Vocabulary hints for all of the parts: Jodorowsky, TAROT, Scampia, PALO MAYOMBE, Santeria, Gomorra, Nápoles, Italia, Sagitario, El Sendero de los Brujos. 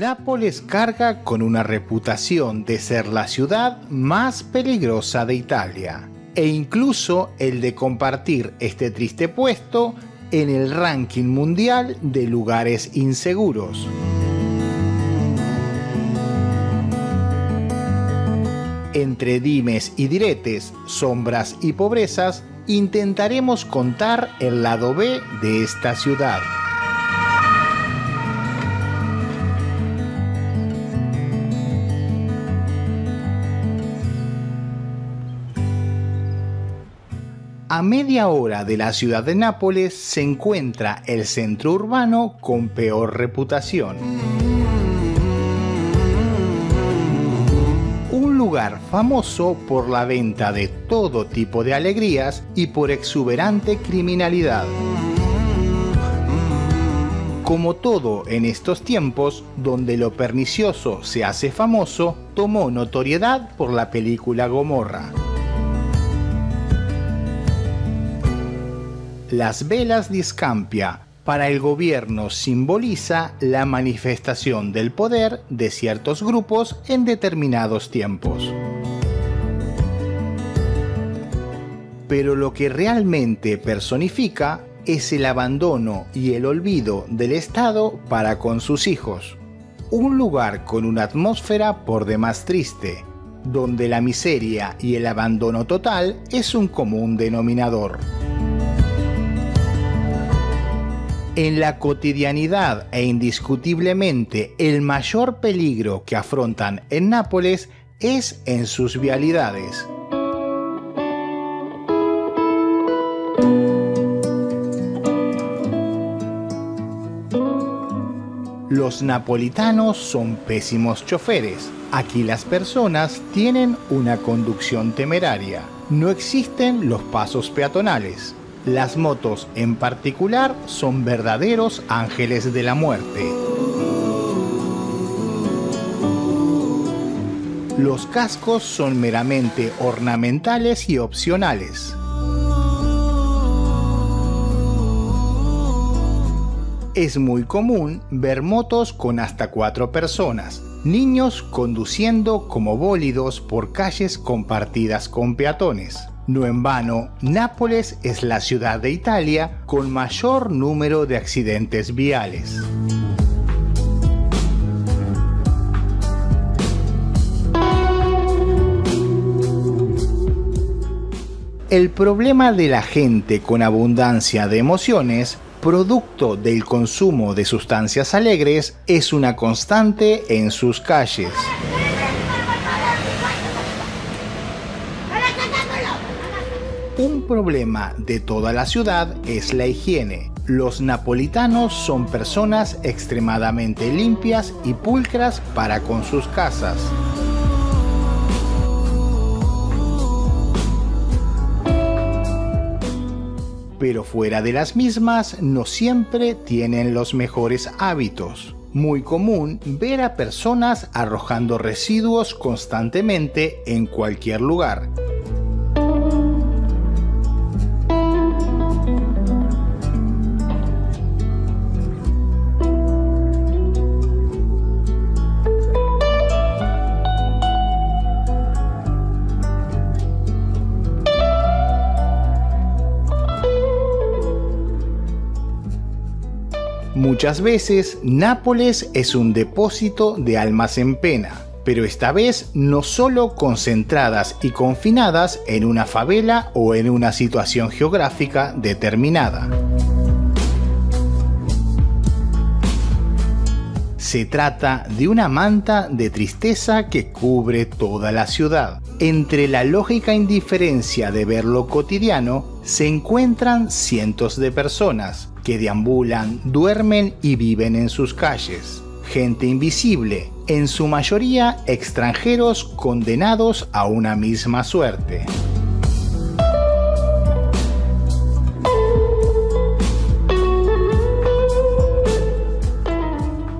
Nápoles carga con una reputación de ser la ciudad más peligrosa de Italia, e incluso el de compartir este triste puesto en el ranking mundial de lugares inseguros. Entre dimes y diretes, sombras y pobrezas, intentaremos contar el lado B de esta ciudad. A media hora de la ciudad de Nápoles se encuentra el centro urbano con peor reputación. Un lugar famoso por la venta de todo tipo de alegrías y por exuberante criminalidad. Como todo en estos tiempos, donde lo pernicioso se hace famoso, tomó notoriedad por la película Gomorra. Las velas de Scampia para el gobierno simboliza la manifestación del poder de ciertos grupos en determinados tiempos. Pero lo que realmente personifica es el abandono y el olvido del Estado para con sus hijos. Un lugar con una atmósfera por demás triste, donde la miseria y el abandono total es un común denominador. En la cotidianidad e indiscutiblemente el mayor peligro que afrontan en Nápoles es en sus vialidades. Los napolitanos son pésimos choferes. Aquí las personas tienen una conducción temeraria. No existen los pasos peatonales. Las motos en particular son verdaderos ángeles de la muerte. Los cascos son meramente ornamentales y opcionales. Es muy común ver motos con hasta 4 personas, niños conduciendo como bólidos por calles compartidas con peatones. No en vano, Nápoles es la ciudad de Italia con mayor número de accidentes viales. El problema de la gente con abundancia de emociones, producto del consumo de sustancias alegres, es una constante en sus calles. Un problema de toda la ciudad es la higiene. Los napolitanos son personas extremadamente limpias y pulcras para con sus casas. Pero fuera de las mismas, no siempre tienen los mejores hábitos. Muy común ver a personas arrojando residuos constantemente en cualquier lugar. Muchas veces Nápoles es un depósito de almas en pena, pero esta vez no solo concentradas y confinadas en una favela o en una situación geográfica determinada. Se trata de una manta de tristeza que cubre toda la ciudad. Entre la lógica indiferencia de ver lo cotidiano se encuentran cientos de personas que deambulan, duermen y viven en sus calles. Gente invisible, en su mayoría extranjeros condenados a una misma suerte.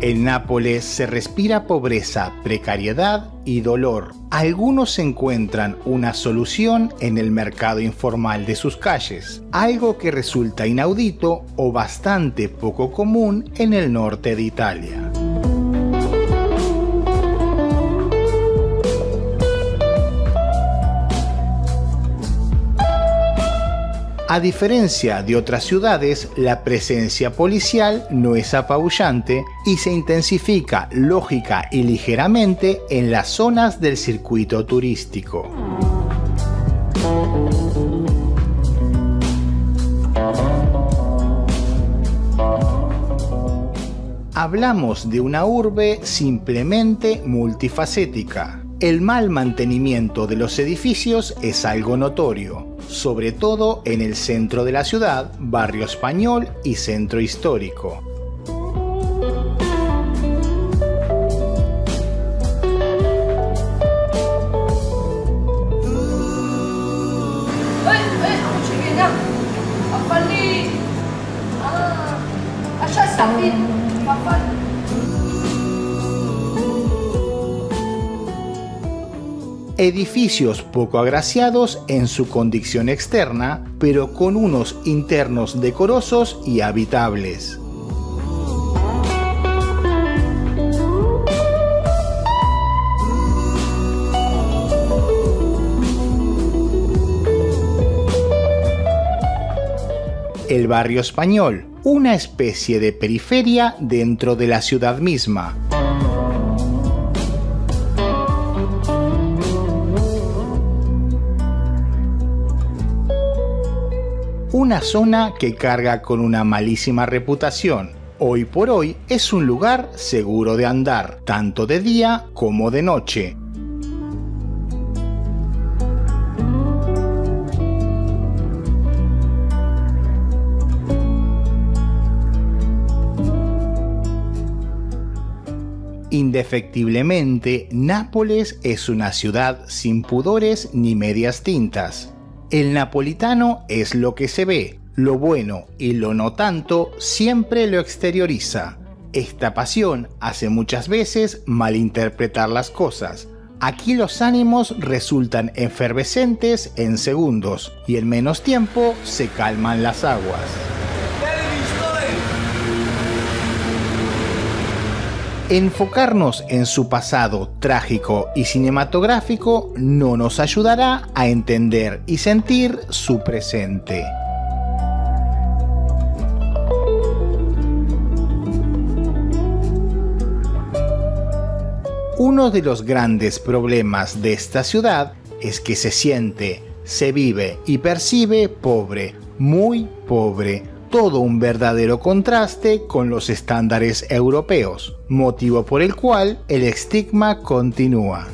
En Nápoles se respira pobreza, precariedad y dolor. Algunos encuentran una solución en el mercado informal de sus calles, algo que resulta inaudito o bastante poco común en el norte de Italia. A diferencia de otras ciudades, la presencia policial no es apabullante y se intensifica lógica y ligeramente en las zonas del circuito turístico. Hablamos de una urbe simplemente multifacética. El mal mantenimiento de los edificios es algo notorio, sobre todo en el centro de la ciudad, barrio español y centro histórico. Edificios poco agraciados en su condición externa, pero con unos internos decorosos y habitables. El barrio español, una especie de periferia dentro de la ciudad misma. Una zona que carga con una malísima reputación. Hoy por hoy es un lugar seguro de andar, tanto de día como de noche. Indefectiblemente, Nápoles es una ciudad sin pudores ni medias tintas. El napolitano es lo que se ve, lo bueno y lo no tanto siempre lo exterioriza. Esta pasión hace muchas veces malinterpretar las cosas. Aquí los ánimos resultan efervescentes en segundos y en menos tiempo se calman las aguas. Enfocarnos en su pasado trágico y cinematográfico no nos ayudará a entender y sentir su presente. Uno de los grandes problemas de esta ciudad es que se siente, se vive y percibe pobre, muy pobre. Todo un verdadero contraste con los estándares europeos, motivo por el cual el estigma continúa.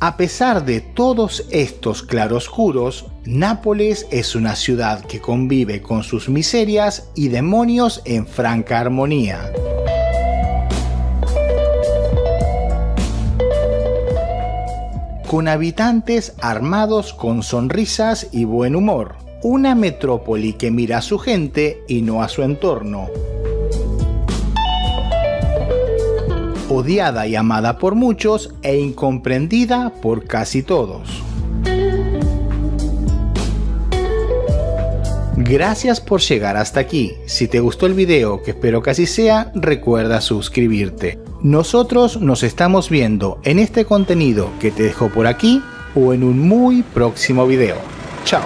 A pesar de todos estos claroscuros, Nápoles es una ciudad que convive con sus miserias y demonios en franca armonía. Con habitantes armados con sonrisas y buen humor, una metrópoli que mira a su gente y no a su entorno. Odiada y amada por muchos e incomprendida por casi todos. Gracias por llegar hasta aquí. Si te gustó el video, que espero que así sea, recuerda suscribirte. Nosotros nos estamos viendo en este contenido que te dejo por aquí o en un muy próximo video. Chao.